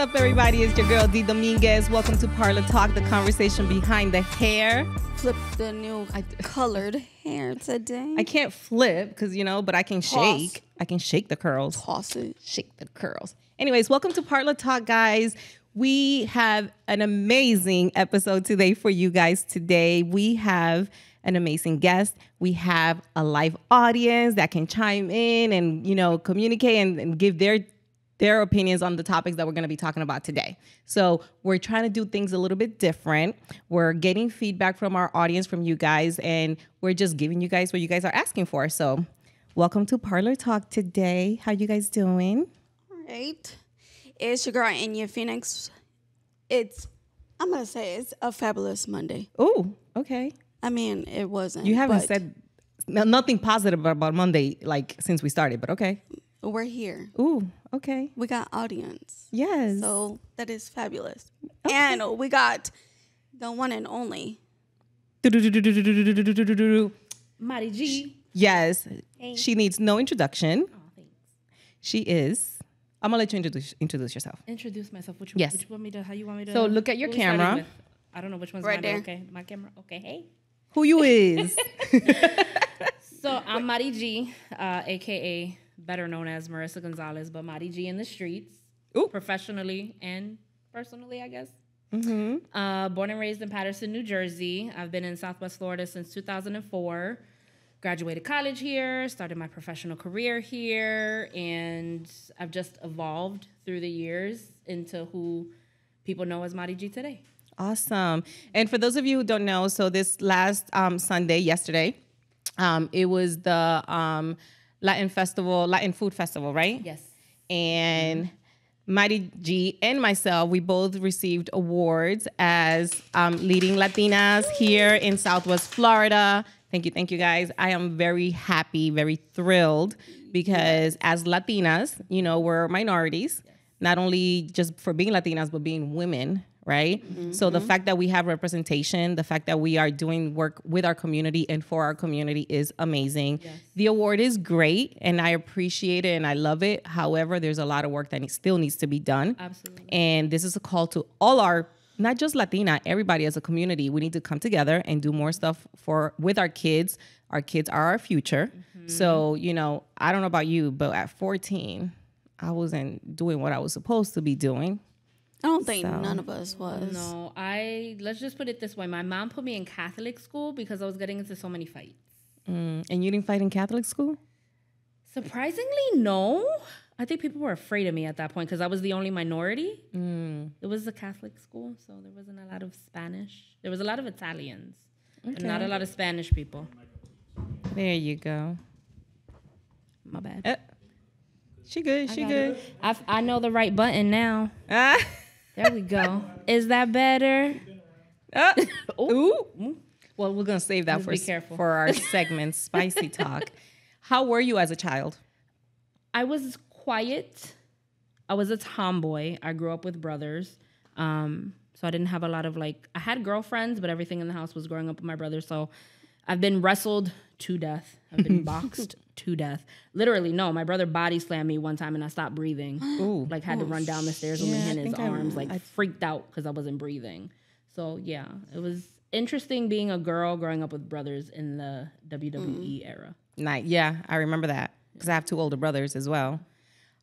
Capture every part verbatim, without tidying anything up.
up, everybody? It's your girl, Dee Dominguez. Welcome to Parlor Talk, the conversation behind the hair. Flip the new I, colored hair today. I can't flip because, you know, but I can Toss. shake. I can shake the curls. Toss it. Shake the curls. Anyways, welcome to Parlor Talk, guys. We have an amazing episode today for you guys today. We have an amazing guest. We have a live audience that can chime in and, you know, communicate and, and give their their opinions on the topics that we're going to be talking about today. So we're trying to do things a little bit different. We're getting feedback from our audience, from you guys, and we're just giving you guys what you guys are asking for. So welcome to Parlor Talk today. How you guys doing? All right. It's your girl, Enya Phoenix. It's, I'm going to say it's a fabulous Monday. Oh, okay. I mean, it wasn't. You haven't said nothing positive about Monday, like, since we started, but okay. We're here. Ooh, okay. We got audience. Yes. So that is fabulous. Okay. And we got the one and only Madi G. Yes. Hey. She needs no introduction. Oh, thanks. She is. I'm going to let you introduce introduce yourself. Introduce myself. Which, yes. Which want me to, how you want me to? So look at your camera. I don't know which one's right there. Okay, my camera. Okay, hey. Who you is? So I'm Madi G, uh, a k a better known as Marissa Gonzalez, but Madi G in the streets, Ooh. professionally and personally, I guess. Mm-hmm. Uh, born and raised in Paterson, New Jersey. I've been in Southwest Florida since two thousand four. Graduated college here, started my professional career here, and I've just evolved through the years into who people know as Madi G today. Awesome. And for those of you who don't know, so this last um, Sunday, yesterday, um, it was the... Um, Latin Festival, Latin Food Festival, right? Yes. And Madi G and myself, we both received awards as um, leading Latinas here in Southwest Florida. Thank you, thank you, guys. I am very happy, very thrilled, because as Latinas, you know, we're minorities, not only just for being Latinas, but being women, right? Mm-hmm. So the fact that we have representation, the fact that we are doing work with our community and for our community is amazing. Yes. The award is great, and I appreciate it, and I love it. However, there's a lot of work that need, still needs to be done. Absolutely. And this is a call to all our, not just Latina, everybody as a community. We need to come together and do more stuff for with our kids. Our kids are our future. Mm-hmm. So, you know, I don't know about you, but at fourteen, I wasn't doing what I was supposed to be doing. I don't think so. None of us was. No, I, let's just put it this way. My mom put me in Catholic school because I was getting into so many fights. Mm, and you didn't fight in Catholic school? Surprisingly, no. I think people were afraid of me at that point because I was the only minority. Mm. It was a Catholic school, so there wasn't a lot of Spanish. There was a lot of Italians, okay. But not a lot of Spanish people. There you go. My bad. Uh, she good, she I good. I, I know the right button now. Ah. There we go. Is that better? Uh, ooh. Ooh. Well, we're going to save that for, for our segment, Spicy Talk. How were you as a child? I was quiet. I was a tomboy. I grew up with brothers. Um, so I didn't have a lot of, like, I had girlfriends, but everything in the house was growing up with my brother. So I've been wrestled to death. I've been boxed to death. Literally, no. My brother body slammed me one time and I stopped breathing. Ooh. Like, had oh, to run down the stairs with me in his arms. I, like, I freaked out because I wasn't breathing. So, yeah. It was interesting being a girl growing up with brothers in the W W E mm. era. Night. Yeah, I remember that because I have two older brothers as well.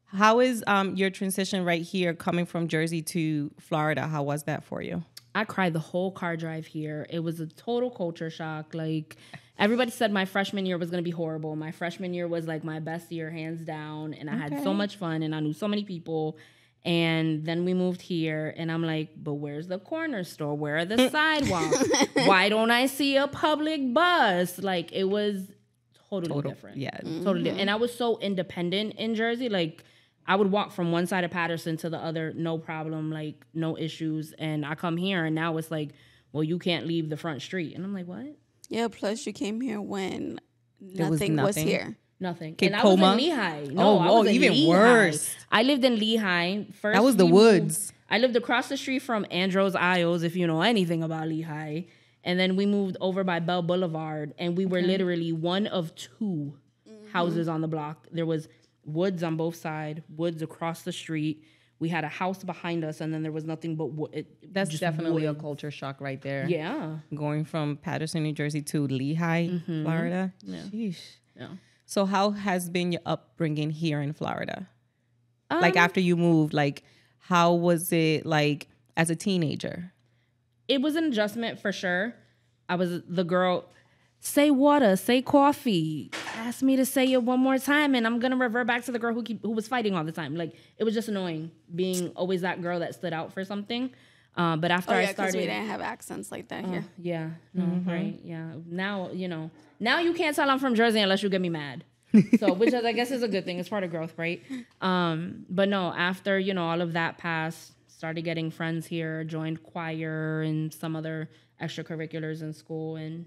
How is um, your transition right here coming from Jersey to Florida? How was that for you? I cried the whole car drive here. It was a total culture shock. Like, everybody said my freshman year was going to be horrible. My freshman year was, like, my best year, hands down. And I okay. had so much fun, and I knew so many people. And then we moved here, and I'm like, but where's the corner store? Where are the sidewalks? Why don't I see a public bus? Like, it was totally total, different. Yeah. Mm-hmm. Totally different. And I was so independent in Jersey. Like, I would walk from one side of Paterson to the other, no problem, like, no issues. And I come here, and now it's like, well, you can't leave the front street. And I'm like, what? Yeah, plus you came here when nothing was, nothing was here. Nothing. Cape and I Coma. was in Lehigh. No, oh, I was oh, in even Lehigh. worse. I lived in Lehigh. First, that was the woods. Moved. I lived across the street from Andros Isles, if you know anything about Lehigh. And then we moved over by Bell Boulevard, and we were okay. literally one of two mm-hmm. houses on the block. There was woods on both sides, woods across the street. We had a house behind us, and then there was nothing but wood. It, That's definitely wood. A culture shock right there. Yeah. Going from Paterson, New Jersey to Lehigh, mm-hmm. Florida. Yeah. Sheesh. Yeah. So how has been your upbringing here in Florida? Um, like after you moved, like how was it like as a teenager? It was an adjustment for sure. I was the girl, say water, say coffee. Ask me to say it one more time and I'm going to revert back to the girl who keep, who was fighting all the time. Like, it was just annoying being always that girl that stood out for something. Uh, but after oh, yeah, I started... we didn't have accents like that uh, here. Yeah. No, mm-hmm. Right. Yeah. Now, you know, now you can't tell I'm from Jersey unless you get me mad. So, which is, I guess is a good thing. It's part of growth, right? Um, but no, after, you know, all of that passed, started getting friends here, joined choir and some other extracurriculars in school and...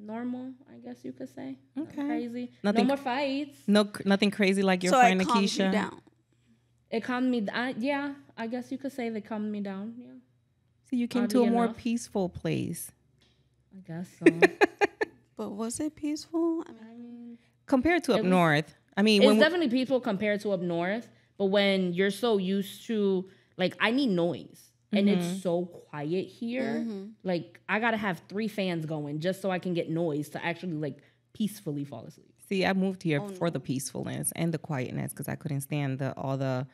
normal, I guess you could say. Okay. Not crazy. Nothing, no more fights. No, nothing crazy like your so friend Akeisha. So it calmed you down. It calmed me down. Yeah, I guess you could say they calmed me down. Yeah. So you came Oddly to a enough. more peaceful place. I guess so. But was it peaceful? I mean, compared to up was, north. I mean, it's when definitely peaceful compared to up north. But when you're so used to, like, I need noise. And mm-hmm. it's so quiet here. Mm-hmm. Like, I got to have three fans going just so I can get noise to actually, like, peacefully fall asleep. See, I moved here oh, for no. the peacefulness and the quietness because I couldn't stand the all the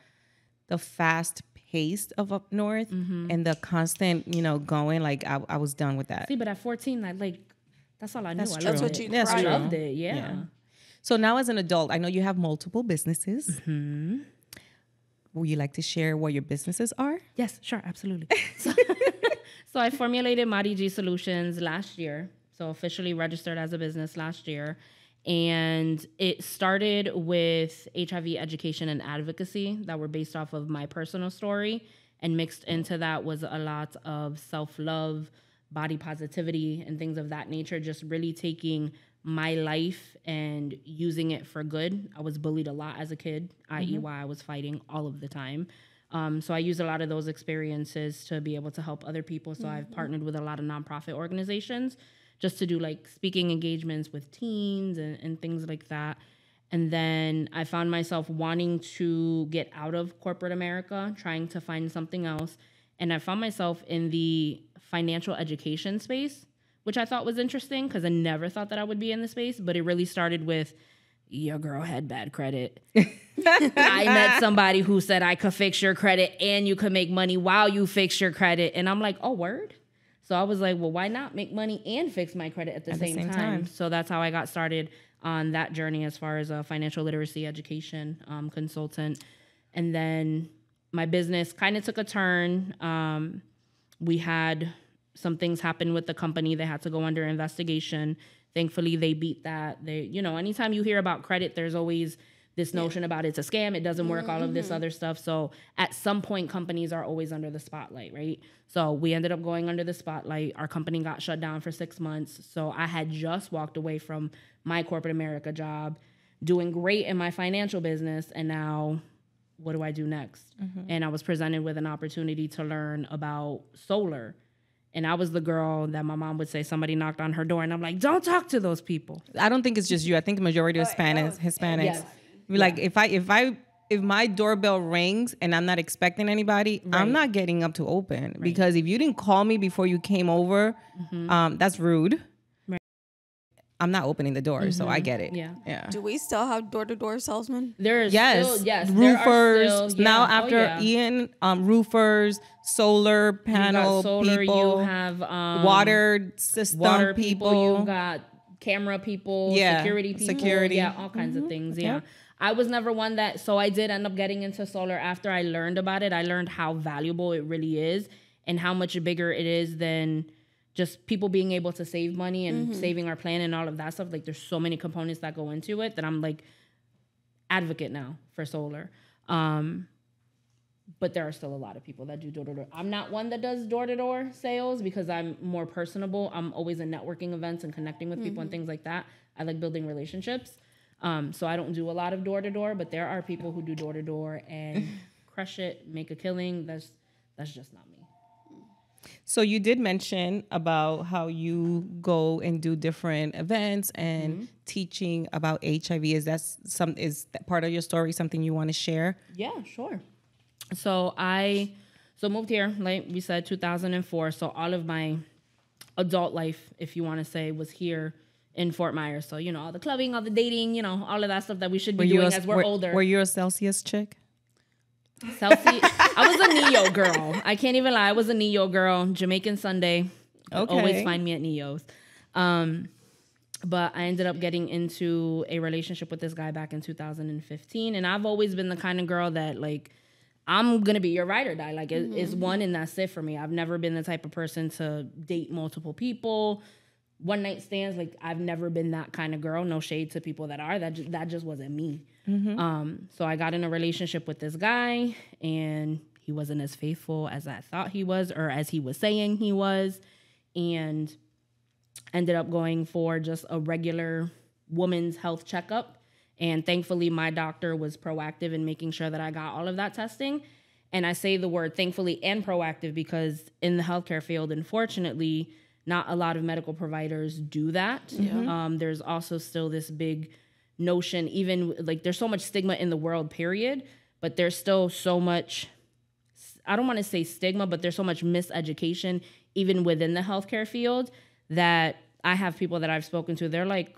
the fast pace of up north mm-hmm. and the constant, you know, going. Like, I, I was done with that. See, but at fourteen, I, like, that's all I knew. That's I true. That's what you that's I true. loved it, yeah. yeah. So now as an adult, I know you have multiple businesses. Mm-hmm. Would you like to share what your businesses are? Yes, sure, absolutely. So, so I formulated Madi G Solutions last year, so officially registered as a business last year. And it started with H I V education and advocacy that were based off of my personal story. And mixed into that was a lot of self-love, body positivity, and things of that nature, just really taking my life and using it for good. I was bullied a lot as a kid, mm-hmm. that is why I was fighting all of the time. Um, so I use a lot of those experiences to be able to help other people. So mm-hmm. I've partnered with a lot of nonprofit organizations just to do like speaking engagements with teens and, and things like that. And then I found myself wanting to get out of corporate America, trying to find something else. And I found myself in the financial education space, which I thought was interesting because I never thought that I would be in the space, but it really started with, your girl had bad credit. I met somebody who said I could fix your credit and you could make money while you fix your credit. And I'm like, oh, word? So I was like, well, why not make money and fix my credit at the, at same, the same time? time? So that's how I got started on that journey as far as a financial literacy education um, consultant. And then my business kind of took a turn. Um, we had... some things happened with the company. They had to go under investigation. Thankfully, they beat that. They, you know, anytime you hear about credit, there's always this notion yeah. about it's a scam. It doesn't work, mm-hmm. all of this other stuff. So at some point, companies are always under the spotlight, right? So we ended up going under the spotlight. Our company got shut down for six months. So I had just walked away from my corporate America job, doing great in my financial business. And now what do I do next? Mm-hmm. And I was presented with an opportunity to learn about solar. And I was the girl that my mom would say somebody knocked on her door, and I'm like, don't talk to those people. I don't think it's just you. I think the majority of Hispanics, Hispanics, yes. like yeah. if I if I if my doorbell rings and I'm not expecting anybody, right. I'm not getting up to open right. because if you didn't call me before you came over, mm-hmm. um, that's rude. Right. I'm not opening the door, mm-hmm. so I get it. Yeah. yeah. Do we still have door-to-door salesmen? There is yes, still, yes, roofers. There are still, yeah. Now after oh, yeah. Ian, um, roofers. Solar panel you got solar, people, you have um, water system water people, people. You got camera people, yeah, security people, security. yeah, all kinds mm-hmm. of things. Okay. Yeah, I was never one that, so I did end up getting into solar after I learned about it. I learned how valuable it really is and how much bigger it is than just people being able to save money and mm-hmm. saving our planet and all of that stuff. Like, there's so many components that go into it that I'm like advocate now for solar. Um, But there are still a lot of people that do door-to-door. I'm not one that does door-to-door sales because I'm more personable. I'm always in networking events and connecting with people mm-hmm. and things like that. I like building relationships. Um, so I don't do a lot of door-to-door, but there are people who do door-to-door and crush it, make a killing. That's, that's just not me. So you did mention about how you go and do different events and mm-hmm. teaching about H I V. Is that, some, is that part of your story, something you want to share? Yeah, sure. So I so moved here, like we said, two thousand four. So all of my adult life, if you want to say, was here in Fort Myers. So, you know, all the clubbing, all the dating, you know, all of that stuff that we should be were doing a, as we're were, older. Were you a Celsius chick? Celsius. I was a Neo girl. I can't even lie. I was a Neo girl. Jamaican Sunday. Okay. Always find me at Neo's. Um, but I ended up getting into a relationship with this guy back in two thousand fifteen. And I've always been the kind of girl that, like, I'm going to be your ride or die. Like, it, mm-hmm. it's one and that's it for me. I've never been the type of person to date multiple people. One night stands, like, I've never been that kind of girl. No shade to people that are. That just, that just wasn't me. Mm-hmm. Um, so I got in a relationship with this guy, and he wasn't as faithful as I thought he was or as he was saying he was, and ended up going for just a regular woman's health checkup. And thankfully, my doctor was proactive in making sure that I got all of that testing. And I say the word thankfully and proactive because in the healthcare field, unfortunately, not a lot of medical providers do that. Mm-hmm. Um, there's also still this big notion, even like there's so much stigma in the world, period, but there's still so much, I don't want to say stigma, but there's so much miseducation, even within the healthcare field, that I have people that I've spoken to. They're like,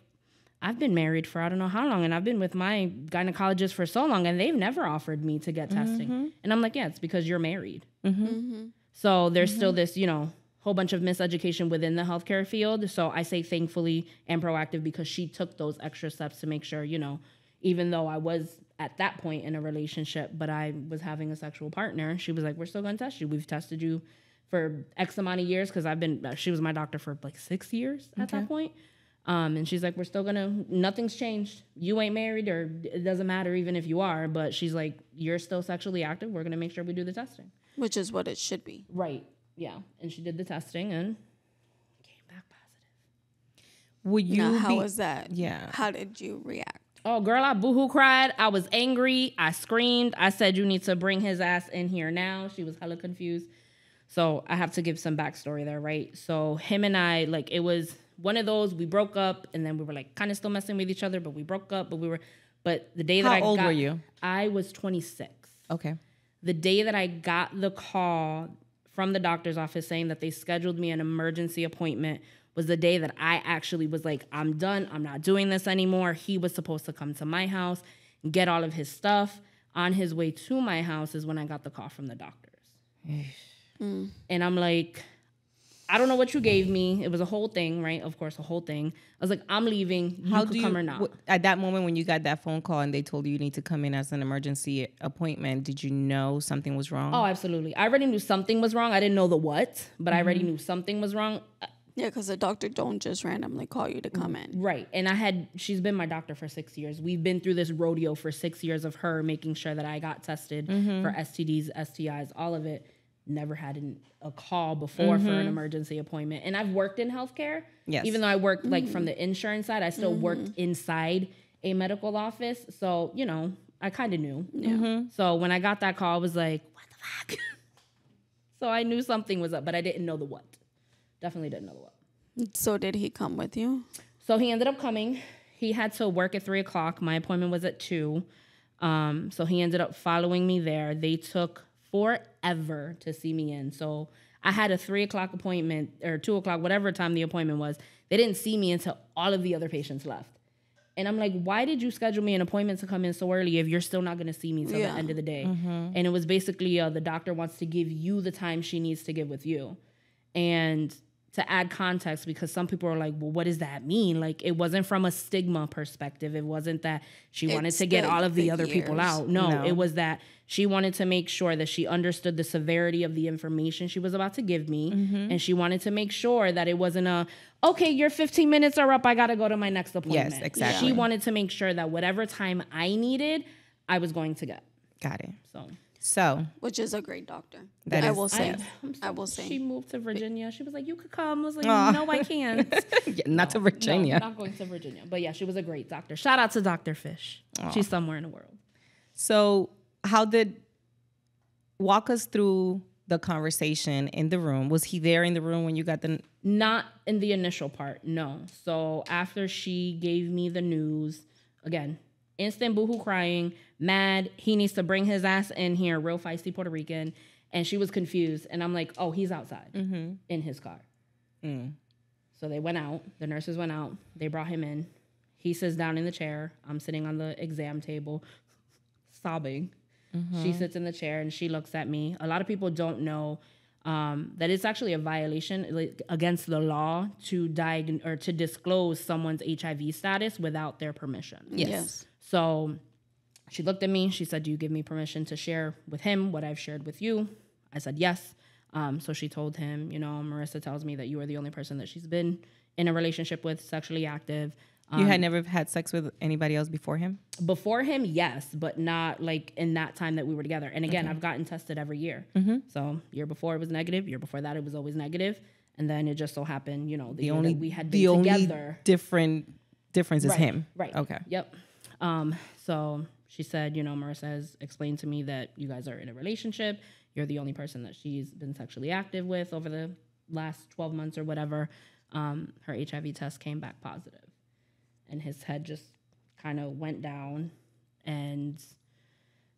I've been married for I don't know how long, and I've been with my gynecologist for so long, and they've never offered me to get mm-hmm. testing. And I'm like, yeah, it's because you're married. Mm-hmm. Mm-hmm. So there's mm-hmm. still this, you know, whole bunch of miseducation within the healthcare field. So I say thankfully and proactive because she took those extra steps to make sure, you know, even though I was at that point in a relationship, but I was having a sexual partner, she was like, we're still going to test you. We've tested you for X amount of years because I've been, she was my doctor for like six years at okay. that point. Um, and she's like, we're still going to, nothing's changed. You ain't married, or it doesn't matter even if you are, but she's like, you're still sexually active. We're going to make sure we do the testing. Which is what it should be. Right. Yeah, and she did the testing and came back positive. Would you? Now, how be, was that? Yeah. How did you react? Oh, girl, I boohoo cried. I was angry. I screamed. I said, "You need to bring his ass in here now." She was hella confused. So I have to give some backstory there, right? So him and I, like, it was one of those. We broke up, and then we were like kind of still messing with each other, but we broke up. But we were, but the day that how I old got, were you? I was twenty-six. Okay. The day that I got the call from the doctor's office saying that they scheduled me an emergency appointment was the day that I actually was like, I'm done. I'm not doing this anymore. He was supposed to come to my house and get all of his stuff. On his way to my house is when I got the call from the doctors. Mm. And I'm like, I don't know what you gave me. It was a whole thing, right? Of course, a whole thing. I was like, I'm leaving. You How could do come you, or not. At that moment when you got that phone call and they told you you need to come in as an emergency appointment, did you know something was wrong? Oh, absolutely. I already knew something was wrong. I didn't know the what, but mm-hmm. I already knew something was wrong. Yeah, because the doctor don't just randomly call you to come in. Right. And I had, she's been my doctor for six years. We've been through this rodeo for six years of her making sure that I got tested mm-hmm. for S T Ds, S T Is, all of it. Never had an, a call before mm-hmm. for an emergency appointment. And I've worked in healthcare. Yes. Even though I worked like mm-hmm. from the insurance side, I still mm-hmm. worked inside a medical office. So, you know, I kind of knew. Yeah. Mm-hmm. So when I got that call, I was like, what the fuck? So I knew something was up, but I didn't know the what. Definitely didn't know the what. So did he come with you? So he ended up coming. He had to work at three o'clock. My appointment was at two. Um, so he ended up following me there. They took forever to see me in. So I had a three o'clock appointment or two o'clock, whatever time the appointment was. They didn't see me until all of the other patients left. And I'm like, why did you schedule me an appointment to come in so early if you're still not going to see me till yeah. the end of the day? Mm-hmm. And it was basically uh, the doctor wants to give you the time she needs to give with you. And to add context, because some people are like, well, what does that mean? Like, it wasn't from a stigma perspective. It wasn't that she wanted it's to get all of the, the other years. people out. No, no, it was that she wanted to make sure that she understood the severity of the information she was about to give me. Mm-hmm. And she wanted to make sure that it wasn't a, okay, your fifteen minutes are up. I got to go to my next appointment. Yes, exactly. She wanted to make sure that whatever time I needed, I was going to get. Got it. So... So, which is a great doctor. That I is, will say, I, so, I will say. She moved to Virginia. She was like, "You could come." I was like, Aww. "No, I can't." yeah, not no, to Virginia. No, not going to Virginia. But yeah, she was a great doctor. Shout out to Doctor Fish. Aww. She's somewhere in the world. So, how did walk us through the conversation in the room? Was he there in the room when you got the? Not in the initial part. No. So after she gave me the news again. Instant boohoo crying, mad. He needs to bring his ass in here, real feisty Puerto Rican. And she was confused. And I'm like, oh, he's outside mm-hmm. in his car. Mm. So they went out. The nurses went out. They brought him in. He sits down in the chair. I'm sitting on the exam table, sobbing. Mm-hmm. She sits in the chair and she looks at me. A lot of people don't know um, that it's actually a violation like, against the law to diag- or to disclose someone's H I V status without their permission. Yes. yes. So she looked at me. She said, do you give me permission to share with him what I've shared with you? I said, yes. Um, so she told him, you know, Marissa tells me that you are the only person that she's been in a relationship with, sexually active. Um, you had never had sex with anybody else before him? Before him, yes, but not like in that time that we were together. And again, okay. I've gotten tested every year. Mm-hmm. So year before it was negative. Year before that, it was always negative. And then it just so happened, you know, the, the year only that we had been the only together. Different difference is right, him. Right. Okay. Yep. Um, so she said, you know, Marissa has explained to me that you guys are in a relationship. You're the only person that she's been sexually active with over the last twelve months or whatever. Um, her H I V test came back positive. And his head just kind of went down. And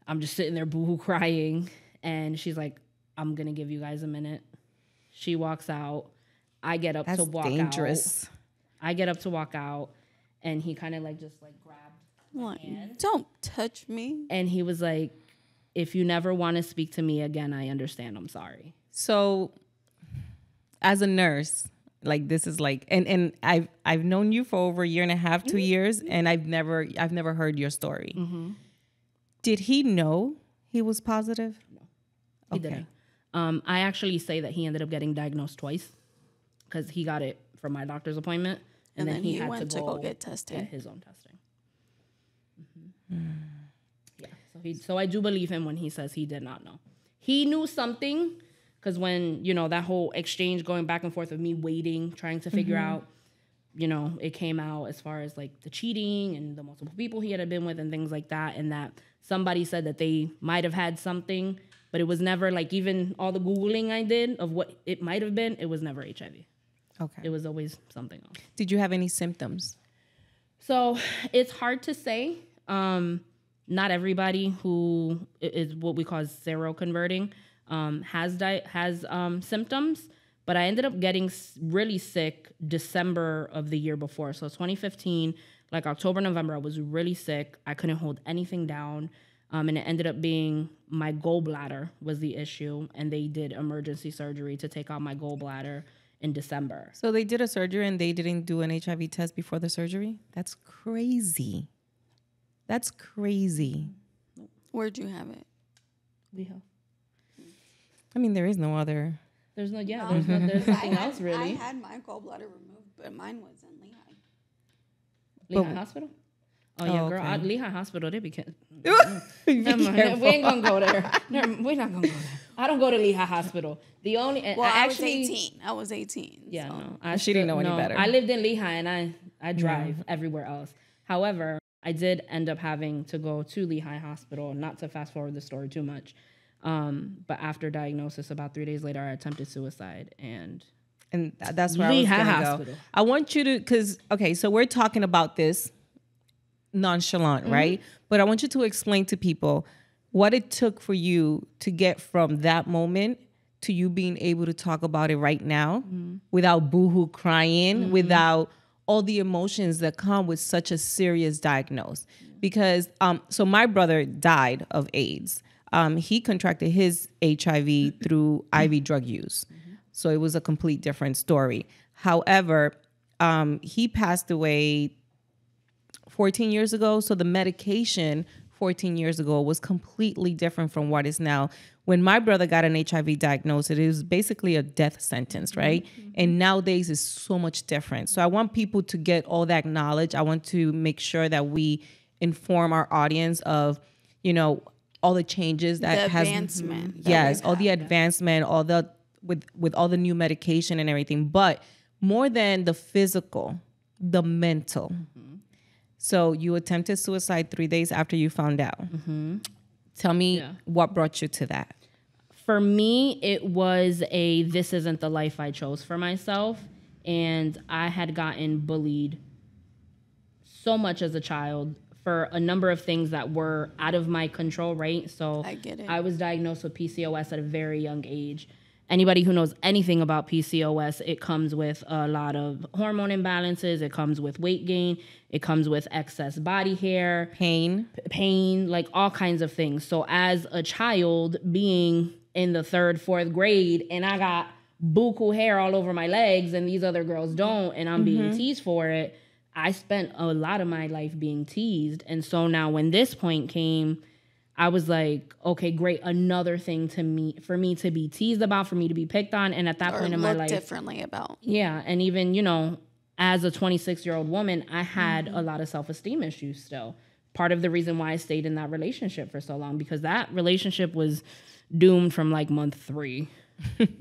I'm just sitting there boohoo crying. And she's like, I'm going to give you guys a minute. She walks out. I get up That's to walk dangerous. out. I get up to walk out. And he kind of like just like grabbed my hand. Don't touch me. And he was like, if you never want to speak to me again, I understand. I'm sorry. So as a nurse, like this is like, and, and I've, I've known you for over a year and a half, two years, and I've never, I've never heard your story. Mm-hmm. Did he know he was positive? No, he okay. didn't. Um, I actually say that he ended up getting diagnosed twice because he got it from my doctor's appointment. And, and then, then he, he had went to, go to go get tested, get his own testing. Mm-hmm. Mm. He, so I do believe him when he says he did not know. He knew something because when, you know, that whole exchange going back and forth of me waiting, trying to figure mm-hmm. out, you know, it came out as far as like the cheating and the multiple people he had been with and things like that. And that somebody said that they might have had something, but it was never like even all the Googling I did of what it might have been. It was never H I V. Okay. It was always something else. Did you have any symptoms? So it's hard to say. Um, Not everybody who is what we call seroconverting um, has di- has um, symptoms, but I ended up getting really sick December of the year before. So twenty fifteen, like October, November, I was really sick. I couldn't hold anything down, um, and it ended up being my gallbladder was the issue, and they did emergency surgery to take out my gallbladder in December. So they did a surgery, and they didn't do an H I V test before the surgery? That's crazy. That's crazy. Where'd you have it? Lehigh. I mean, there is no other. There's no, yeah, no. there's, no, there's nothing had, else really. I had my gallbladder removed, but mine was in Lehigh. Lehigh but, Hospital? Oh, oh, yeah, girl. Okay. I, Lehigh Hospital, they be kidding. We ain't going to go there. Never, we're not going to go there. I don't go to Lehigh Hospital. The only, well, I, I actually, was eighteen. I was eighteen. Yeah, so. no. I she didn't know any no, better. I lived in Lehigh and I, I drive yeah. everywhere else. However, I did end up having to go to Lehigh Hospital, not to fast forward the story too much. Um, but after diagnosis, about three days later, I attempted suicide. And and that's where Lehigh I was going to go. I want you to, because, okay, so we're talking about this nonchalant, mm-hmm. right? But I want you to explain to people what it took for you to get from that moment to you being able to talk about it right now mm-hmm. without boohoo crying, mm-hmm. without all the emotions that come with such a serious diagnosis. Because, um, so my brother died of AIDS. Um, he contracted his H I V through I V drug use. Mm-hmm. So it was a complete different story. However, um, he passed away fourteen years ago. So the medication fourteen years ago was completely different from what is now. When my brother got an H I V diagnosis, it was basically a death sentence, right? Mm-hmm. And nowadays it's so much different. So I want people to get all that knowledge. I want to make sure that we inform our audience of, you know, all the changes that the has advancement. Yes, that all the advancement, all the with with all the new medication and everything. But more than the physical, the mental. Mm-hmm. So you attempted suicide three days after you found out. Mm-hmm. Tell me yeah. what brought you to that. For me, it was a, this isn't the life I chose for myself. And I had gotten bullied so much as a child for a number of things that were out of my control, right? So I get it. I was diagnosed with P C O S at a very young age. Anybody who knows anything about P C O S, it comes with a lot of hormone imbalances. It comes with weight gain. It comes with excess body hair. Pain. P- pain, like all kinds of things. So as a child being in the third, fourth grade, and I got buku hair all over my legs and these other girls don't, and I'm mm-hmm. being teased for it, I spent a lot of my life being teased. And so now when this point came, I was like, okay, great. Another thing to me, for me to be teased about, for me to be picked on. And at that or point in my life, differently about. Yeah. And even, you know, as a twenty-six year old woman, I had mm-hmm. a lot of self-esteem issues still. Part of the reason why I stayed in that relationship for so long, because that relationship was doomed from like month three,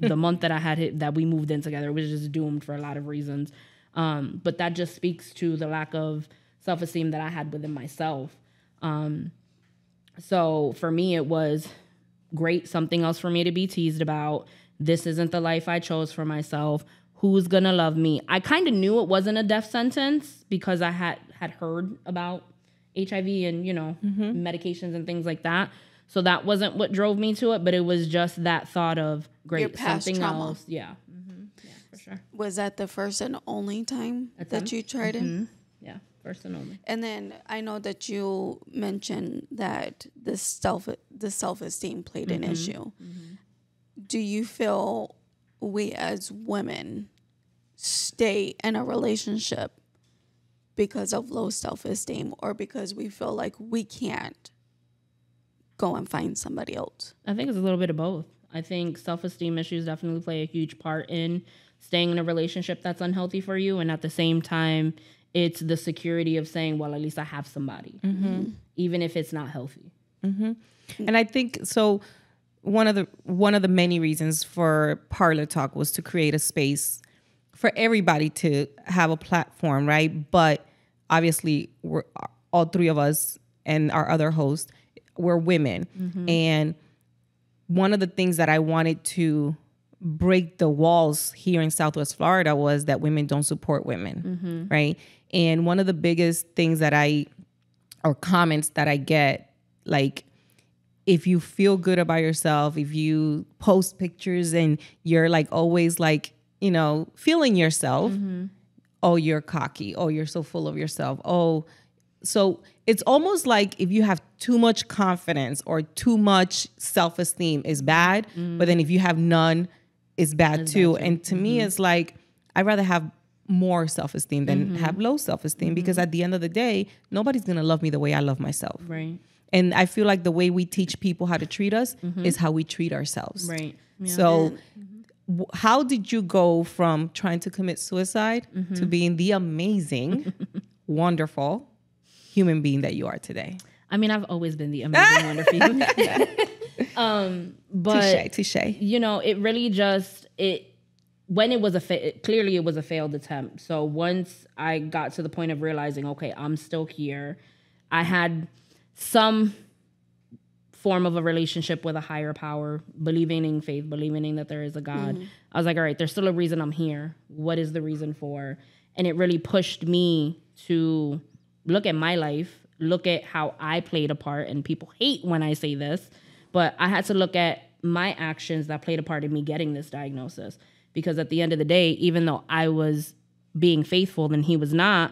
the month that I had hit, that we moved in together, was just doomed for a lot of reasons. Um, but that just speaks to the lack of self-esteem that I had within myself. Um, So for me, it was great. Something else for me to be teased about. This isn't the life I chose for myself. Who's going to love me? I kind of knew it wasn't a death sentence because I had, had heard about H I V and, you know, mm-hmm. medications and things like that. So that wasn't what drove me to it, but it was just that thought of great. Your past something trauma. Else. Yeah. Mm-hmm. Yeah, for sure. Was that the first and only time Attempt? that you tried mm-hmm. it? Yeah. First and only. And then I know that you mentioned that the self the self-esteem played mm-hmm. an issue. Mm-hmm. Do you feel we as women stay in a relationship because of low self-esteem or because we feel like we can't go and find somebody else? I think it's a little bit of both. I think self-esteem issues definitely play a huge part in staying in a relationship that's unhealthy for you, and at the same time, it's the security of saying, well, at least I have somebody, mm-hmm. even if it's not healthy. Mm-hmm. And I think so. One of the one of the many reasons for Parlor Talk was to create a space for everybody to have a platform, right? But obviously, we're all three of us and our other host, we're women, mm-hmm. and one of the things that I wanted to break the walls here in Southwest Florida was that women don't support women, mm-hmm. right? And one of the biggest things that I, or comments that I get, like, if you feel good about yourself, if you post pictures and you're like always like, you know, feeling yourself, mm-hmm. oh, you're cocky, oh, you're so full of yourself, oh. So it's almost like if you have too much confidence or too much self-esteem is bad, mm-hmm. but then if you have none, it's bad it's too. Bad too. And to mm-hmm. me, it's like, I'd rather have more self-esteem than mm-hmm. have low self-esteem mm-hmm. because at the end of the day, nobody's going to love me the way I love myself. Right. And I feel like the way we teach people how to treat us mm-hmm. is how we treat ourselves. Right. Yeah. So mm-hmm. w- how did you go from trying to commit suicide mm-hmm. to being the amazing, wonderful human being that you are today? I mean, I've always been the amazing, wonderful human being. Um, but, touche, touche. You know, it really just, it, when it was a, fa- it, clearly it was a failed attempt. So once I got to the point of realizing, okay, I'm still here. I had some form of a relationship with a higher power, believing in faith, believing in that there is a God. Mm-hmm. I was like, all right, there's still a reason I'm here. What is the reason for? And it really pushed me to look at my life, look at how I played a part. And people hate when I say this, but I had to look at my actions that played a part in me getting this diagnosis. Because at the end of the day, even though I was being faithful and he was not,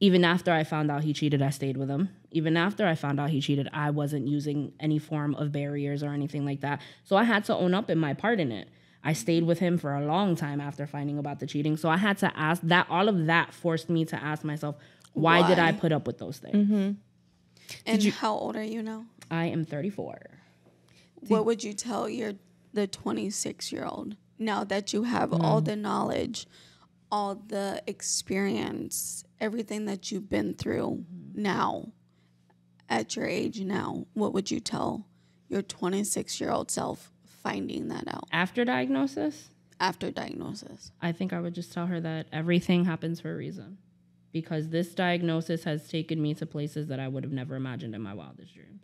even after I found out he cheated, I stayed with him. Even after I found out he cheated, I wasn't using any form of barriers or anything like that. So I had to own up in my part in it. I stayed with him for a long time after finding about the cheating. So I had to ask that. All of that forced me to ask myself, Why, Why did I put up with those things? Mm-hmm. And you, how old are you now? I am thirty-four. Did what would you tell your the twenty-six-year-old now that you have mm. all the knowledge, all the experience, everything that you've been through mm-hmm. now, at your age now? What would you tell your twenty-six-year-old self finding that out? After diagnosis? After diagnosis. I think I would just tell her that everything happens for a reason. Because this diagnosis has taken me to places that I would have never imagined in my wildest dreams.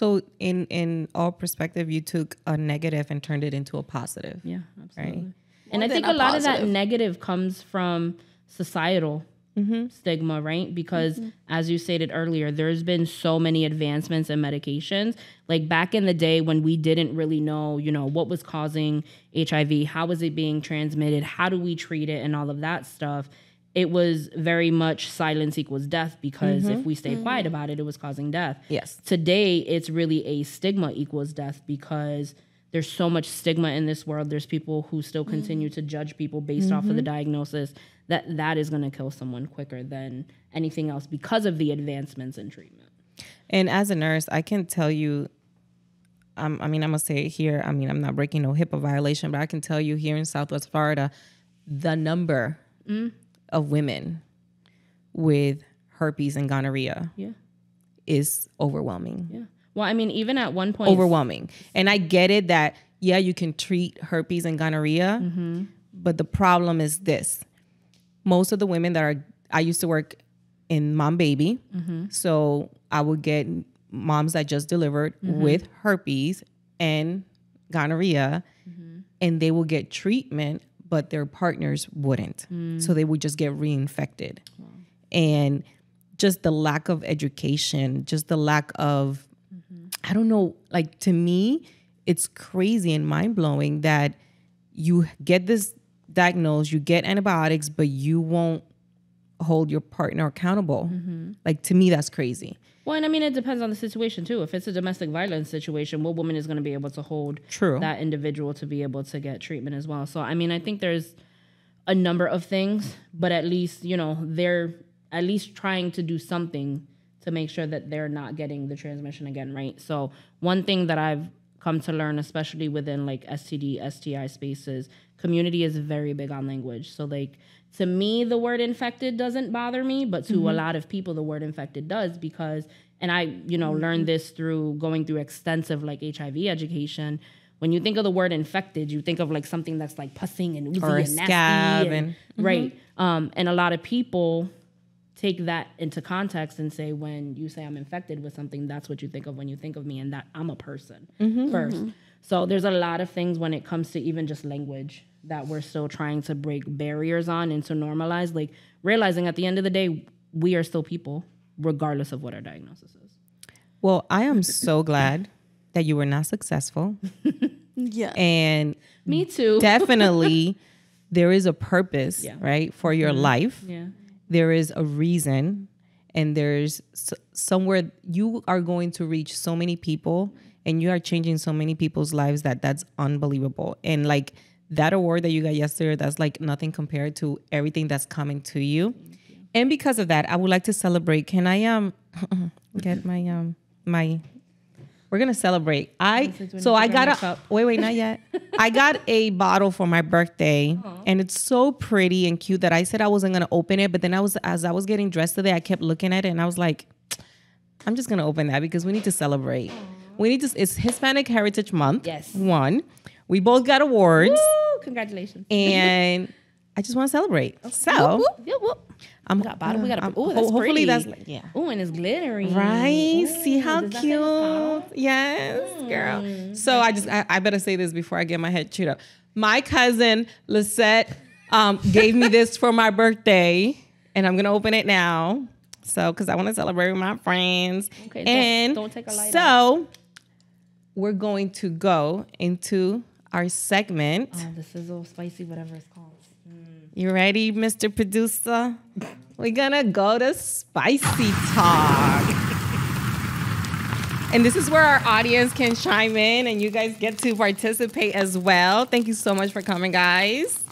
So in in all perspective, you took a negative and turned it into a positive. Yeah, absolutely. Right? And I think a lot positive. of that negative comes from societal mm-hmm. stigma, right? Because mm-hmm. as you stated earlier, there's been so many advancements in medications. Like back in the day when we didn't really know, you know, what was causing H I V, how was it being transmitted, how do we treat it, and all of that stuff. It was very much silence equals death, because mm-hmm. if we stay mm-hmm. quiet about it, it was causing death. Yes. Today, it's really a stigma equals death, because there's so much stigma in this world. There's people who still continue mm-hmm. to judge people based mm-hmm. off of the diagnosis. That that is going to kill someone quicker than anything else because of the advancements in treatment. And as a nurse, I can tell you, um, I mean, I'm going to say it here. I mean, I'm not breaking no HIPAA violation, but I can tell you here in Southwest Florida, the number mm. of women with herpes and gonorrhea yeah. is overwhelming. Yeah. Well, I mean, even at one point... Overwhelming. And I get it that, yeah, you can treat herpes and gonorrhea, mm-hmm. but the problem is this. Most of the women that are... I used to work in mom baby, mm-hmm. so I would get moms that just delivered mm-hmm. with herpes and gonorrhea, mm-hmm. and they will get treatment, but their partners wouldn't. Mm. So they would just get reinfected. Wow. And just the lack of education, just the lack of... I don't know, like to me, it's crazy and mind-blowing that you get this diagnosed, you get antibiotics, but you won't hold your partner accountable. Mm-hmm. Like to me, that's crazy. Well, and I mean, it depends on the situation too. If it's a domestic violence situation, what woman is going to be able to hold True. That individual to be able to get treatment as well? So, I mean, I think there's a number of things, but at least, you know, they're at least trying to do something to make sure that they're not getting the transmission again, right? So one thing that I've come to learn, especially within like S T D, S T I spaces, community is very big on language. So like to me, the word infected doesn't bother me, but to mm-hmm. a lot of people, the word infected does because, and I, you know, mm-hmm. learned this through going through extensive like H I V education. When you think of the word infected, you think of like something that's like pussing and oozy or and nasty. And, and, mm-hmm. Right. Um, and a lot of people take that into context and say, when you say I'm infected with something, that's what you think of when you think of me, and that I'm a person mm-hmm, first. Mm-hmm. So there's a lot of things when it comes to even just language that we're still trying to break barriers on and to normalize, like realizing at the end of the day, we are still people regardless of what our diagnosis is. Well, I am so glad that you were not successful. Yeah. And me too. Definitely there is a purpose, yeah. right, for your mm-hmm. life. Yeah. There is a reason, and there's somewhere you are going to reach so many people, and you are changing so many people's lives that that's unbelievable. And like that award that you got yesterday, that's like nothing compared to everything that's coming to you. you. And because of that, I would like to celebrate. Can I um get my um my? We're gonna celebrate. I so I got a wait wait not yet. I got a bottle for my birthday. Aww. And it's so pretty and cute that I said I wasn't gonna open it, but then I was as I was getting dressed today, I kept looking at it and I was like, I'm just gonna open that because we need to celebrate. Aww. We need to. It's Hispanic Heritage Month. Yes. One, we both got awards. Woo! Congratulations. And I just want to celebrate. Okay. So, whoop, whoop, whoop. I'm we got bottom. We got a. Oh, that's hopefully pretty. That's like, yeah. Oh, and it's glittery. Right? Ooh, see how cute? Yes, mm. girl. So I just I, I better say this before I get my head chewed up. My cousin Lisette um, gave me this for my birthday, and I'm gonna open it now. So, because I want to celebrate with my friends. Okay. And don't, don't take a light so out. We're going to go into our segment. Oh, the sizzle, spicy, whatever it's called. You ready, Mister Producer? We're gonna go to Spicy Talk. And this is where our audience can chime in and you guys get to participate as well. Thank you so much for coming, guys.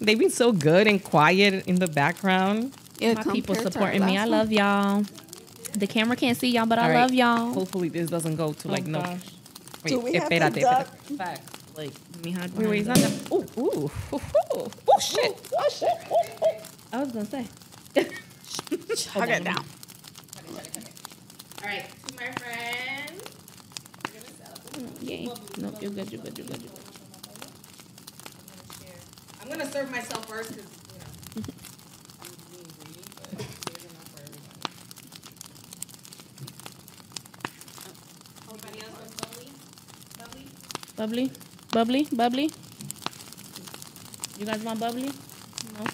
They've been so good and quiet in the background. Yeah, my people supporting me. I love y'all. The camera can't see y'all, but all I right. love y'all. Hopefully this doesn't go to like, oh, no. Gosh. Wait, Do we have espérate, to duck? Espérate. Like, me hide wait, wait, it's not that. Ooh, ooh, ooh, ooh, ooh, shit. Oh, shit. Oh, shit. I was going to say. I'll get down. All right, to my friend. We're going to celebrate. Yay. Nope, you're good, you're good, you're good. You're good. I'm going to serve myself first because, you know, I'm being greedy, but there's enough for everybody. Everybody else wants bubbly? Bubbly? Bubbly? Bubbly, bubbly. You guys want bubbly? No.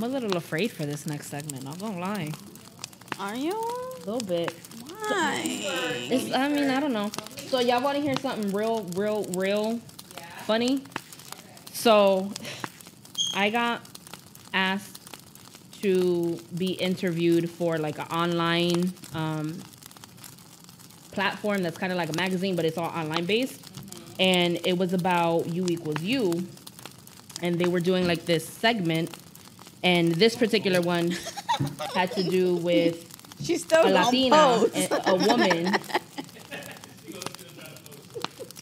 I'm a little afraid for this next segment. Not gonna lie. Are you? A little bit. Why? It's, I mean, I don't know. So y'all want to hear something real, real, real yeah. funny? So I got asked to be interviewed for like an online um, platform that's kind of like a magazine, but it's all online based. Mm-hmm. And it was about you equals you. And they were doing like this segment. And this particular one had to do with She's still a Latina, a, a woman.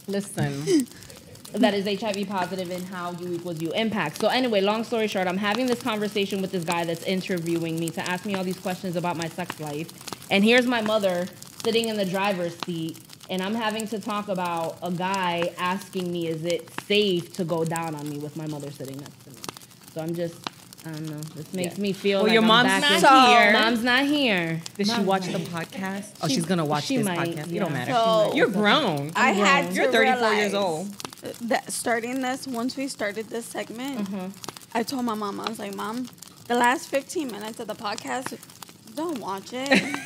Listen, that is H I V positive and how you equals you impact. So anyway, long story short, I'm having this conversation with this guy that's interviewing me to ask me all these questions about my sex life. And here's my mother sitting in the driver's seat. And I'm having to talk about a guy asking me, is it safe to go down on me with my mother sitting next to me? So I'm just... I don't know. This makes yeah. me feel well, like your I'm mom's back not in here. Mom's not here. Did mom's she watch the podcast? Oh, she, she's gonna watch she this might, podcast. Yeah. It don't matter. So, you're grown. I you're had grown. To You're thirty-four years old. That starting this, once we started this segment, mm-hmm. I told my mom, I was like, Mom, the last fifteen minutes of the podcast, don't watch it.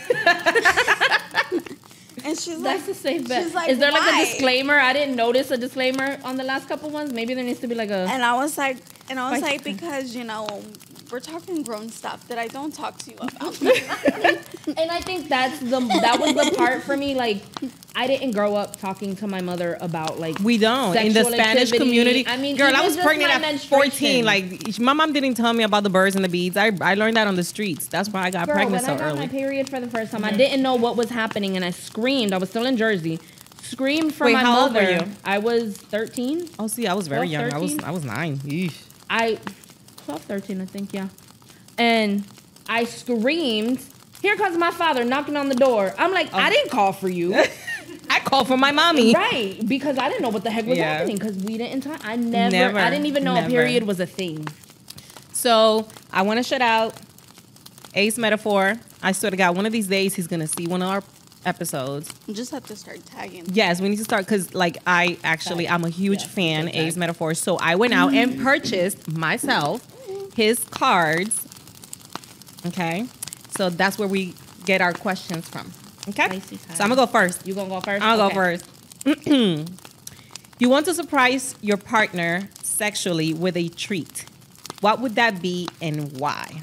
And she's That's like, a safe bet. She's like, is there why? Like a disclaimer? I didn't notice a disclaimer on the last couple ones. Maybe there needs to be like a. And I was like. And I was like, because, you know, we're talking grown stuff that I don't talk to you about. And I think that's the that was the part for me. Like, I didn't grow up talking to my mother about, like, we don't. In the Spanish activity. Community. I mean, girl, I was pregnant at fourteen. Like, my mom didn't tell me about the birds and the beads. I, I learned that on the streets. That's why I got girl, pregnant so early. When I got early. my period for the first time, mm-hmm. I didn't know what was happening. And I screamed. I was still in Jersey. Screamed for Wait, my how mother. Old were you? I was thirteen. Oh, see, I was very twelve, young. I was, I was nine. Eesh. I, twelve, thirteen, I think, yeah. And I screamed, here comes my father knocking on the door. I'm like, oh. I didn't call for you. I called for my mommy. Right, because I didn't know what the heck was yeah. happening because we didn't talk. I never, never, I didn't even know never. a period was a thing. So I want to shout out Ace Metaphor. I swear to God, one of these days he's going to see one of our episodes. You just have to start tagging. Yes, we need to start because, like, I actually, I'm a huge yeah, fan of Ace Metaphor. So I went out and purchased myself his cards. Okay. So that's where we get our questions from. Okay. So I'm going to go first. You going to go first? I'll okay. go first. You want to surprise your partner sexually with a treat. What would that be and why?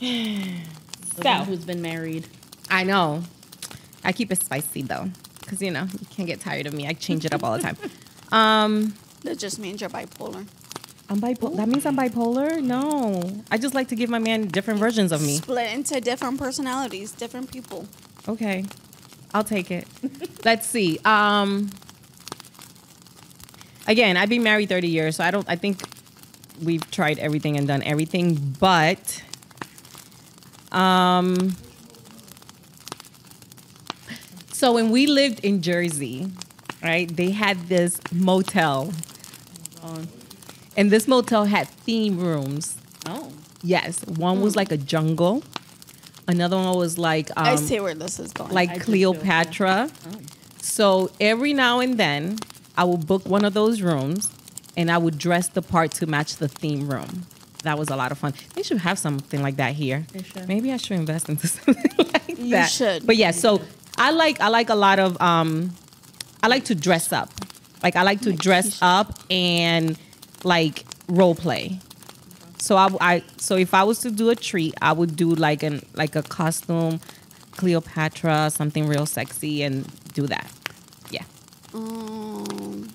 So, who's been married. I know. I keep it spicy, though, because, you know, you can't get tired of me. I change it up all the time. Um, that just means you're bipolar. I'm bipolar. Ooh. That means I'm bipolar? No. I just like to give my man different versions of me. Split into different personalities, different people. Okay. I'll take it. Let's see. Um, again, I've been married thirty years, so I don't. I think we've tried everything and done everything, but... Um, so when we lived in Jersey, right, they had this motel. Oh. And this motel had theme rooms. Oh. Yes. One mm. was like a jungle. Another one was like... Um, I see where this is going. Like I Cleopatra. Too, yeah. oh. So every now and then, I would book one of those rooms, and I would dress the part to match the theme room. That was a lot of fun. They should have something like that here. Maybe I should invest into something like you that. You should. But yeah, so I like I like a lot of um, I like to dress up. Like I like to like dress up and like role play. So I, I so if I was to do a treat, I would do like an like a costume, Cleopatra, something real sexy, and do that. Yeah. Um.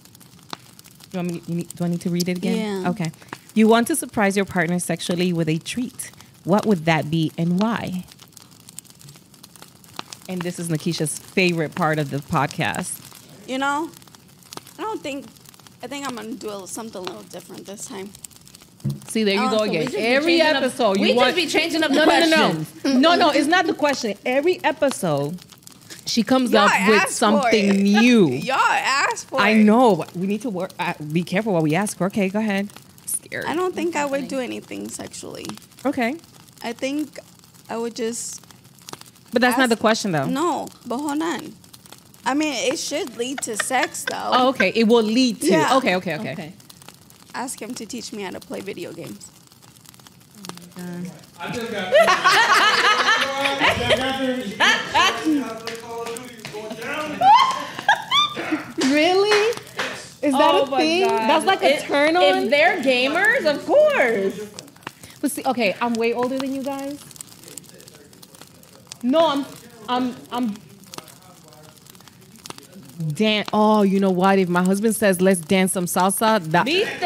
Do I need, do I need to read it again? Yeah. Okay. You want to surprise your partner sexually with a treat. What would that be and why? And this is Nakisha's favorite part of the podcast. You know, I don't think, I think I'm going to do something a little different this time. See, there you oh, go again. So every episode. Up, you we want, just be changing up the question. No, no, no, it's not the question. Every episode, she comes up with something new. Y'all ask for it. I know. We need to work. Uh, be careful what we ask for. Okay, go ahead. I don't think I would do anything sexually. Okay. I think I would just... But that's ask. Not the question, though. No, but hold on. I mean, it should lead to sex, though. Oh, okay. It will lead to... Yeah. Okay, okay, okay, okay. ask him to teach me how to play video games. Oh my God. I just got Really? Is that oh a thing? God. That's like a it, turn on? If they're gamers, of course. But see, okay, I'm way older than you guys. No, I'm, I'm, I'm. Dan oh, you know what? If my husband says, let's dance some salsa. That viste,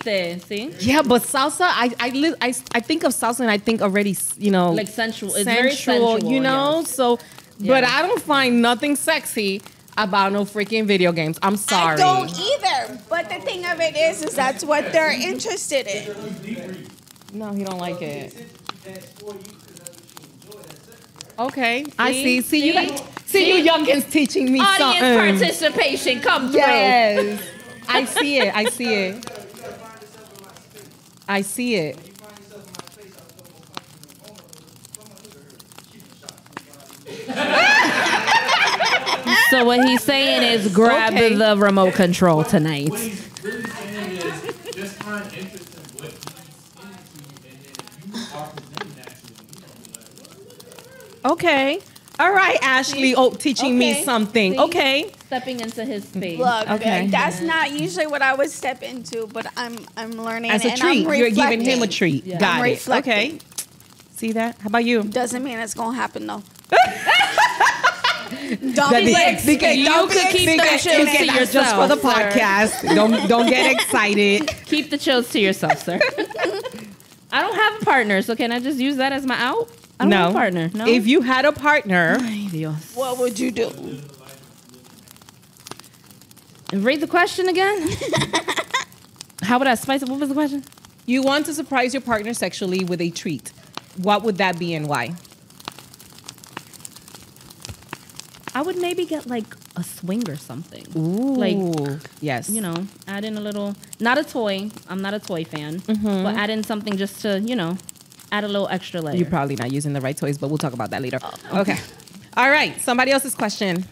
viste, see? Yeah, but salsa, I, I, I, I think of salsa and I think already, you know. Like sensual. It's sensual, very sensual. You know, yes. so, but yeah. I don't find nothing sexy about no freaking video games. I'm sorry. I don't either. But the thing of it is, is that's what they're interested in. No, he don't like it. Okay. See, I see. See, see you guys, see, see you youngins teaching me audience something. Audience participation, come through. Yes. I see it. I see it. I see it. So what he's saying is grab okay. the remote control tonight. What he's really saying is just find interest in what he's into, and then you talk to them naturally. Okay. All right, Ashley. Oh, teaching okay. me something. See? Okay. Stepping into his space. Look, okay. that's not usually what I would step into, but I'm I'm learning. As a and treat. I'm You're giving him a treat. Yeah. Got I'm it. Reflecting. Okay. See that? How about you? Doesn't mean it's going to happen, though. Don't be excited. You could keep the chills to yourself. Just for the podcast. Don't don't get excited. Keep the chills to yourself, sir. I don't have a partner, so can I just use that as my out? I don't no. have a partner. No. If you had a partner, Ay, Dios. What would you do? Read the question again. How would I spice it? What was the question? You want to surprise your partner sexually with a treat. What would that be and why? I would maybe get like a swing or something. Ooh, like yes, you know, add in a little, not a toy. I'm not a toy fan, mm-hmm. but add in something just to, you know, add a little extra layer. You're probably not using the right toys, but we'll talk about that later. Oh, okay. okay, all right. Somebody else's question.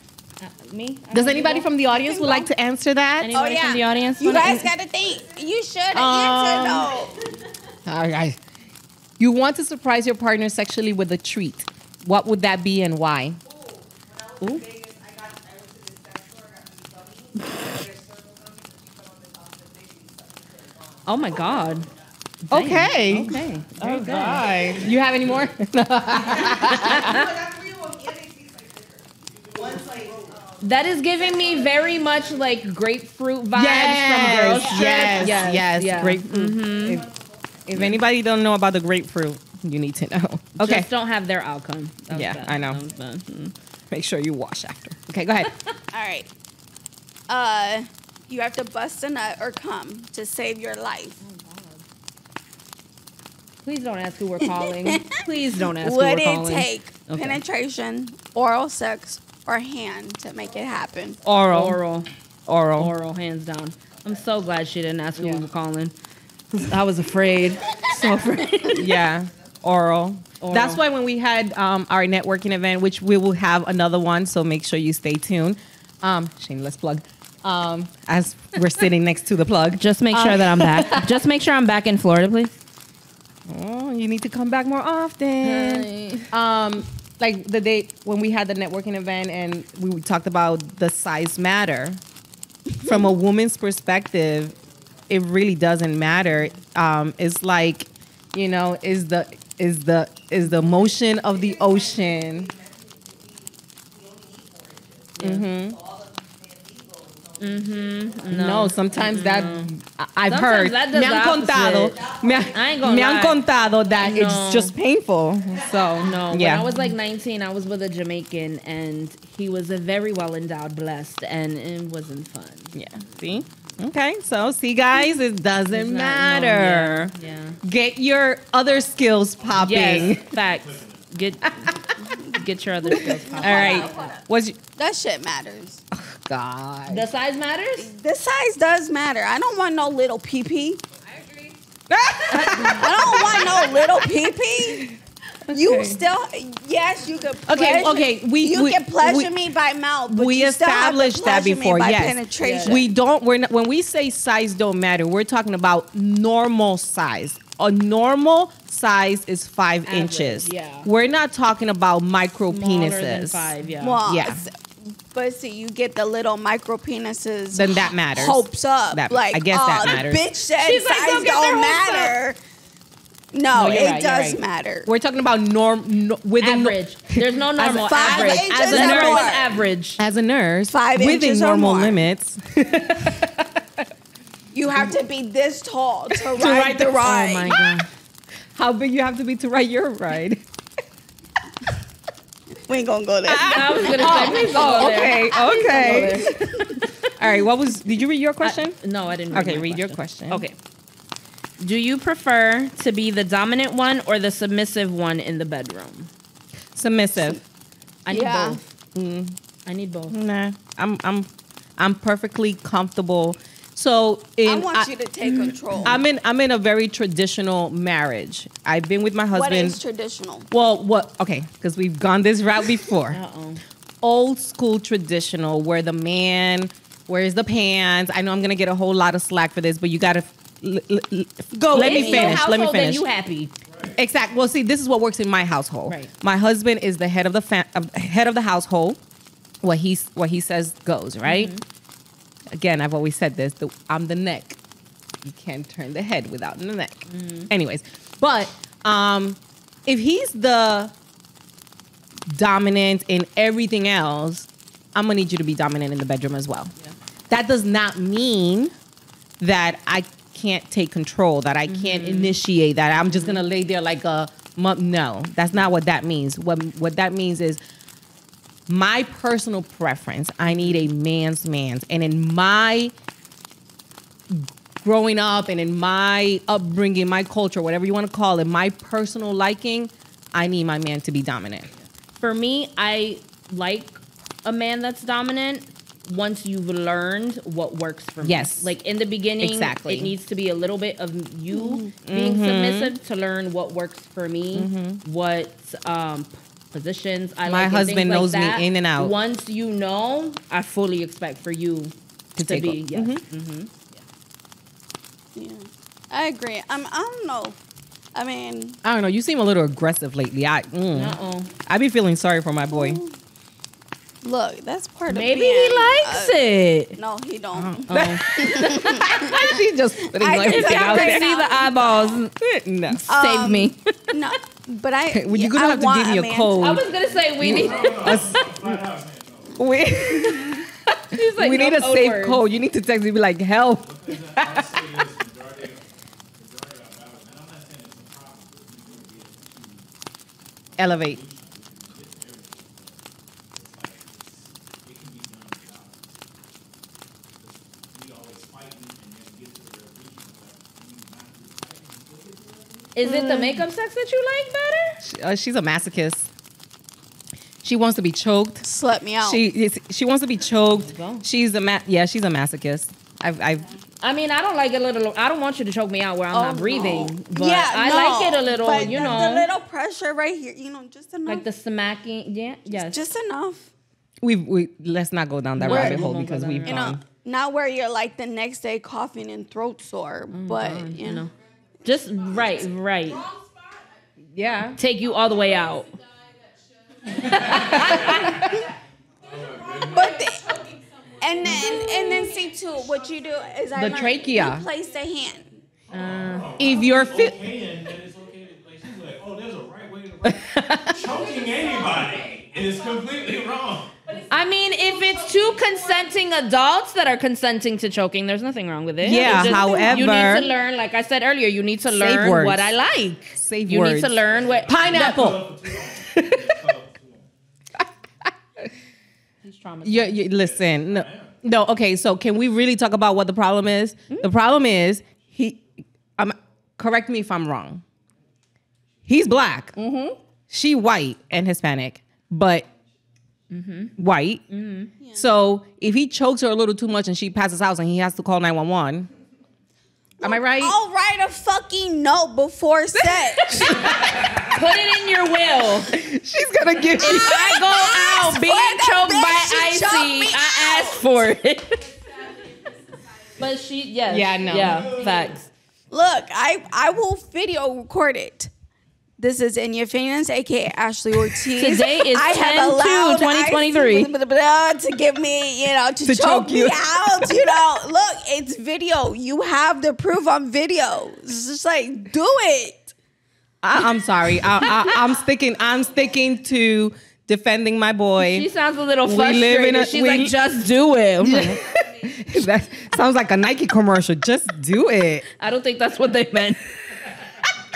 Uh, me? I Does anybody from the audience would like to answer that? Anybody oh yeah, from the audience. You guys got to think. You should um, answer though. All right. You want to surprise your partner sexually with a treat. What would that be and why? Ooh. Oh my God. Dang. Okay. Okay. Very oh good. God. You have any more? That is giving me very much like grapefruit vibes yes, from girls. Yes, yes, yes, yes. Yeah. Grapefruit. Mm-hmm. If, if anybody don't know about the grapefruit, you need to know. Okay. Just don't have their outcome. Yeah, bad. I know. Make sure you wash after. Okay, go ahead. All right. Uh, you have to bust a nut or come to save your life. Oh, God. Please don't ask who we're calling. Please don't ask Would who we're calling. Would it take okay. penetration, oral sex, or hand to make it happen? Oral. Oral. Oral. Oral, hands down. I'm so glad she didn't ask who yeah. we were calling. I was afraid. So afraid. Yeah. Oral. Oral. That's why when we had um, our networking event, which we will have another one, so make sure you stay tuned. Um, shameless plug. Um, as we're sitting next to the plug. Just make sure um. that I'm back. Just make sure I'm back in Florida, please. Oh, you need to come back more often. Hi. Um, like the day when we had the networking event and we talked about the size matter. From a woman's perspective, it really doesn't matter. Um, it's like, you know, is the... Is the is the motion of the ocean? Mm-hmm. Mm-hmm. No, no sometimes that no. I've sometimes heard. That me han contado. Me, I ain't gonna me han contado that no. it's just painful. So no. Yeah. When I was like nineteen, I was with a Jamaican, and he was a very well endowed, blessed, and it wasn't fun. Yeah. See. Okay, so see, guys, it doesn't it's matter. Not, no, yeah, yeah. Get your other skills popping. Yes, facts. Get get your other skills popping. All right. Hold up, hold up. You that shit matters. Oh, God. The size matters? The size does matter. I don't want no little pee-pee. I agree. I don't want no little pee-pee. Okay. You still, yes, you could. Okay, pleasure, okay. We you we, can pleasure we, me by mouth. But we you established still have to that before. Me by yes, penetration. We don't. We're not, when we say size don't matter, we're talking about normal size. A normal size is five Average, inches. Yeah. We're not talking about micro Smaller penises. Than five, yeah. Well, yeah. But see, you get the little micro penises. Then that matters. Hopes up. That, like I guess uh, that matters. The bitch said She's size like, don't, don't matter. No, no it right, does right. matter. We're talking about norm no, with average. A no There's no normal five average. Inches As a nurse, more. average. As a nurse, five within inches normal or more. limits. You have to be this tall to ride, to ride the, the ride. Oh my God. How big you have to be to ride your ride? We ain't gonna go there. I, I was gonna oh, say, please go okay, there. Okay, okay. All right, what was, did you read your question? I, no, I didn't read Okay, read question. your question. Okay. Do you prefer to be the dominant one or the submissive one in the bedroom? Submissive. I need yeah. both. Mm. I need both. Nah, I'm, I'm, I'm perfectly comfortable. So in, I want I, you to take control. I'm in I'm in a very traditional marriage. I've been with my husband. What is traditional? Well, what? Okay, because we've gone this route before. Uh-oh. Old school traditional, where the man wears the pants. I know I'm gonna get a whole lot of slack for this, but you gotta l l l go. Let me finish. Let me finish. You happy? Right. Exactly. Well, see, this is what works in my household. Right. My husband is the head of the fa head of the household. What he what he says goes. Right. Mm-hmm. Again, I've always said this, the, I'm the neck. You can't turn the head without the neck. Mm. Anyways, but um, if he's the dominant in everything else, I'm going to need you to be dominant in the bedroom as well. Yeah. That does not mean that I can't take control, that I mm-hmm. can't initiate, that I'm just mm-hmm. going to lay there like a mum. No, that's not what that means. What, what that means is, my personal preference, I need a man's man's. And in my growing up and in my upbringing, my culture, whatever you want to call it, my personal liking, I need my man to be dominant. For me, I like a man that's dominant once you've learned what works for me. Yes. Like in the beginning, exactly. It needs to be a little bit of you being mm-hmm. submissive to learn what works for me, mm-hmm. what... Um, positions. I My like husband knows like me in and out. Once you know, I fully expect for you to, to take be. Yes. Mm-hmm. Mm-hmm. Yeah. yeah, I agree. I'm. I don't know. I mean, I don't know. You seem a little aggressive lately. I. Mm, uh-uh. I be feeling sorry for my boy. Mm. Look, that's part Maybe of. Maybe he likes uh, it. No, he don't. Uh-uh. She's just putting I everything out there. I can see the eyeballs. No, um, save me. No. But I, well, you're gonna I have to give me a, a code. I was gonna say we need. we like, we need a safe words. code. You need to text me be like help. Elevate. Is it the makeup sex that you like better? She, uh, she's a masochist. She wants to be choked. Slut me out. She she wants to be choked. She's a ma yeah. She's a masochist. I've, I've I mean I don't like it a little. I don't want you to choke me out where I'm oh, not breathing. No. But yeah, I no, like it a little. But you the, know, the little pressure right here. You know, just enough. Like the smacking. Yeah. Yes. Just, just enough. We we let's not go down that Word. rabbit hole because we've gone. You know, not where you're like the next day coughing and throat sore, mm, but God, you know. Just right, right. Yeah. Take you all the way out. But the, and then and then see too, what you do is I the might, trachea. You place the hand. Uh, if you're fit, okay, then it's okay to place. She's like, oh, there's a right way to right. Choking anybody, and it's completely wrong. I mean, if it's two consenting adults that are consenting to choking, there's nothing wrong with it. Yeah, just, however... You need to learn, like I said earlier, you need to learn words. what I like. Save you words. need to learn what... Pineapple! you, you, listen, no, no, okay, so can we really talk about what the problem is? Mm-hmm. The problem is, he... Um, correct me if I'm wrong. He's black. Mm-hmm. She white and Hispanic, but... Mm-hmm. White. Mm-hmm. Yeah. So if he chokes her a little too much and she passes out and he has to call nine one one, well, am I right? I'll write a fucking note before sex. Put it in your will. She's going to give you. If I go out being choked by Icy, I asked for it. But she, yes. Yeah, no. Yeah, facts. Look, I, I will video record it. This is Enya Phoenix, a k a. Ashley Ortiz. Today is ten two twenty twenty-three. To give me, you know, to, to choke, choke you. me out. You know, look, it's video. You have the proof on video. It's just like, do it. I, I'm sorry. I, I, I'm sticking. I'm sticking to defending my boy. She sounds a little frustrated. We live in a, She's we, like, just do it. That sounds like a Nike commercial. Just do it. I don't think that's what they meant.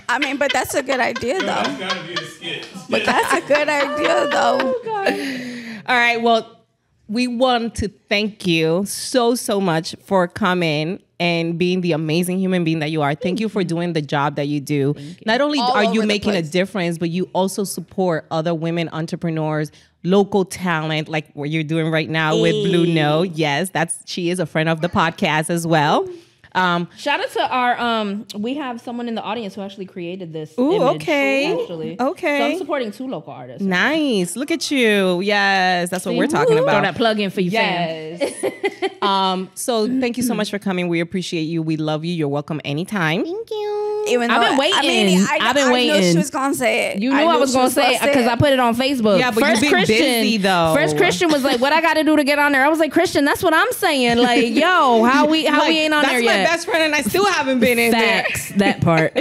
I mean, but that's a good idea, though. That's gotta be a skit. But that's a good idea, though. Oh, all right. Well, we want to thank you so, so much for coming and being the amazing human being that you are. Thank you for doing the job that you do. You. Not only All are you making a difference, but you also support other women entrepreneurs, local talent, like what you're doing right now hey. with Blue Note. Yes, that's she is a friend of the podcast as well. Um, Shout out to our, um, we have someone in the audience who actually created this. Ooh, image, okay. Actually. Okay. So I'm supporting two local artists. Nice. Right? Look at you. Yes. That's See, what we're talking woo. about. Throw that plug in for you, yes. fam. um, so thank you so much for coming. We appreciate you. We love you. You're welcome anytime. Thank you. Even though I've been waiting. I mean, I, I've been I waiting. I knew she was going to say it. You knew I, knew I was going to say it because I put it on Facebook. Yeah, but First you've been Christian, busy though. First Christian was like, what I got to do to get on there? I was like, Christian, that's what I'm saying. Like, yo, how we, how like, we ain't on there yet? Best friend and I still haven't been in Facts, there. That part.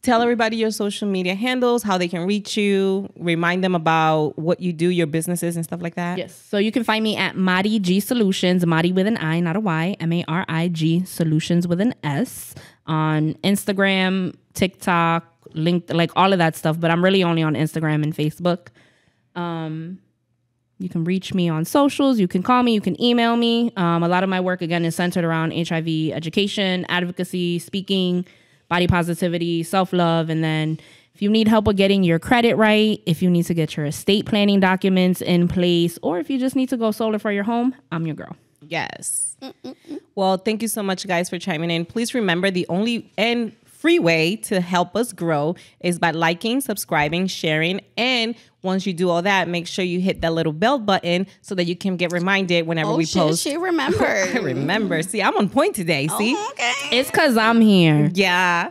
Tell everybody your social media handles, how they can reach you. Remind them about what you do, your businesses and stuff like that. Yes. So you can find me at Madi G Solutions, Madi with an I, not a Y, M A R I G Solutions with an S on Instagram, TikTok, LinkedIn, like all of that stuff. But I'm really only on Instagram and Facebook. Um, You can reach me on socials. You can call me. You can email me. Um, a lot of my work, again, is centered around H I V education, advocacy, speaking, body positivity, self-love. And then if you need help with getting your credit right, if you need to get your estate planning documents in place, or if you just need to go solar for your home, I'm your girl. Yes. Mm-mm-mm. Well, thank you so much, guys, for chiming in. Please remember the only and free way to help us grow is by liking, subscribing, sharing, and once you do all that, make sure you hit that little bell button so that you can get reminded whenever oh, we she, post. She remembered. I remember. See, I'm on point today. See, oh, okay. It's because I'm here. Yeah.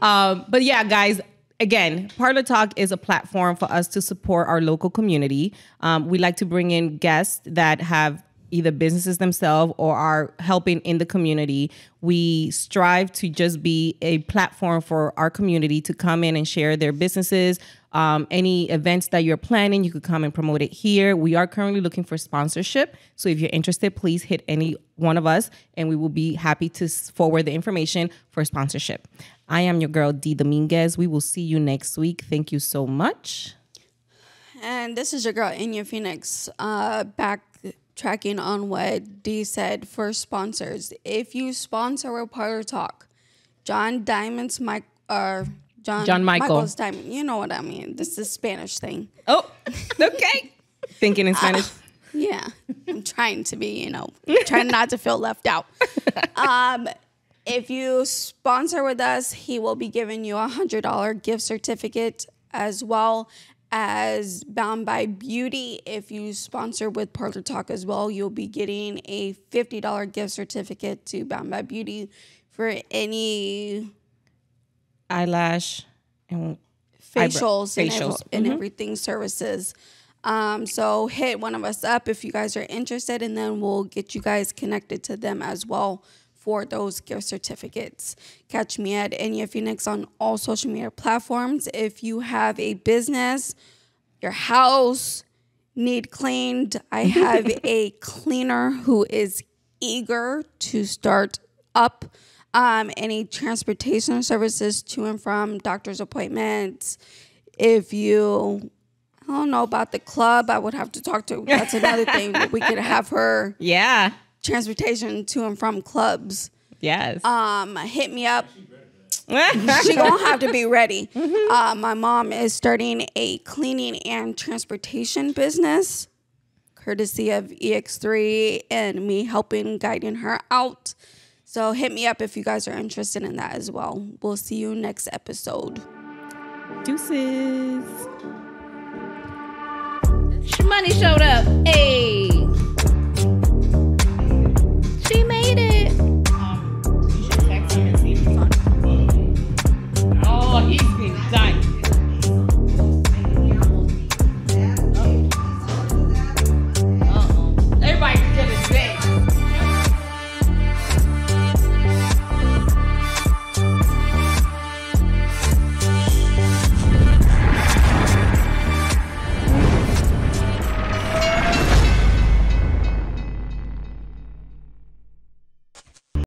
um, but yeah, guys, again, Parlor Talk is a platform for us to support our local community. Um, we like to bring in guests that have either businesses themselves or are helping in the community. We strive to just be a platform for our community to come in and share their businesses. Um, any events that you're planning, you could come and promote it here. We are currently looking for sponsorship. So if you're interested, please hit any one of us and we will be happy to forward the information for sponsorship. I am your girl, Dee Dominguez. We will see you next week. Thank you so much. And this is your girl, Enya Phoenix, uh, back tracking on what Dee said for sponsors. If you sponsor a Parlor Talk, John Diamond's Mike or uh, John, John Michael. Michael's Diamond. You know what I mean. This is a Spanish thing. Oh, okay. Thinking in Spanish. Uh, yeah. I'm trying to be, you know, trying not to feel left out. Um, if you sponsor with us, he will be giving you a hundred dollar gift certificate as well as Bound by Beauty. If you sponsor with Parlor Talk as well, you'll be getting a fifty dollar gift certificate to Bound by Beauty for any eyelash and facials, eyebrow, facials. and, ev and mm-hmm. everything services. Um, so hit one of us up if you guys are interested, and then we'll get you guys connected to them as well for those gift certificates. Catch me at Enya Phoenix on all social media platforms. If you have a business, your house need cleaned, I have a cleaner who is eager to start up. Um, any transportation services to and from doctor's appointments. If you, I don't know about the club, I would have to talk to, that's another thing. We could have her. Yeah. Transportation to and from clubs. Yes. Um, hit me up. She gonna have to be ready. Mm-hmm. Uh, my mom is starting a cleaning and transportation business, courtesy of E X three and me helping guiding her out. So hit me up if you guys are interested in that as well. We'll see you next episode. Deuces. Money showed up. Hey.